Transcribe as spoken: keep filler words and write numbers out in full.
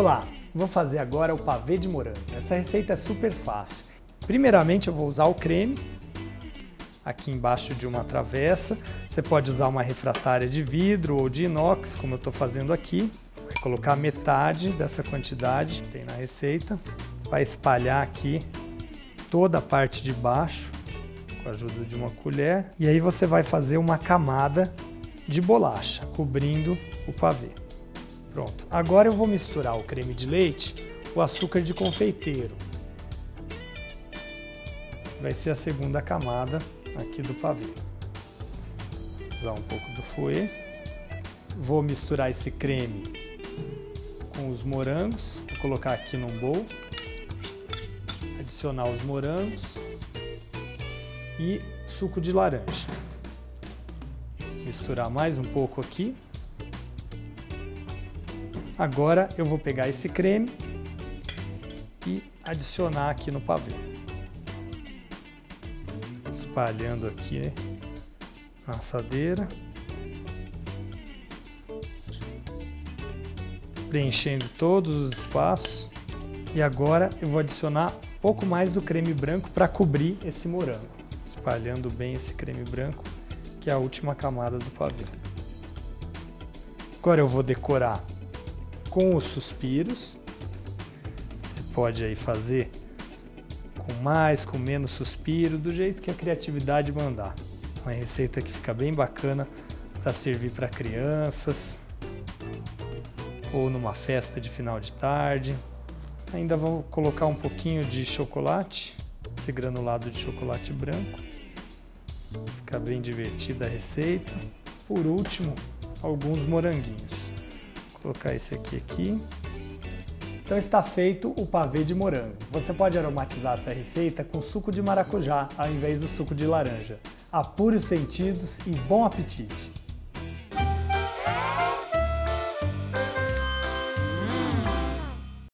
Olá, vou fazer agora o pavê de morango. Essa receita é super fácil. Primeiramente eu vou usar o creme, aqui embaixo de uma travessa. Você pode usar uma refratária de vidro ou de inox, como eu estou fazendo aqui. Vai colocar metade dessa quantidade que tem na receita. Vai espalhar aqui toda a parte de baixo, com a ajuda de uma colher. E aí você vai fazer uma camada de bolacha, cobrindo o pavê. Pronto, agora eu vou misturar o creme de leite, o açúcar de confeiteiro. Vai ser a segunda camada aqui do pavê. Vou usar um pouco do fouet. Vou misturar esse creme com os morangos. Vou colocar aqui num bowl. Adicionar os morangos e suco de laranja. Misturar mais um pouco aqui. Agora eu vou pegar esse creme e adicionar aqui no pavê, espalhando aqui na assadeira, preenchendo todos os espaços. E agora eu vou adicionar um pouco mais do creme branco para cobrir esse morango, espalhando bem esse creme branco, que é a última camada do pavê. Agora eu vou decorar com os suspiros. Você pode aí fazer com mais, com menos suspiro, do jeito que a criatividade mandar. Uma receita que fica bem bacana para servir para crianças ou numa festa de final de tarde. Ainda vou colocar um pouquinho de chocolate, esse granulado de chocolate branco. Fica bem divertida a receita. Por último, alguns moranguinhos. Colocar esse aqui aqui. Então está feito o pavê de morango. Você pode aromatizar essa receita com suco de maracujá ao invés do suco de laranja. Apure os sentidos e bom apetite!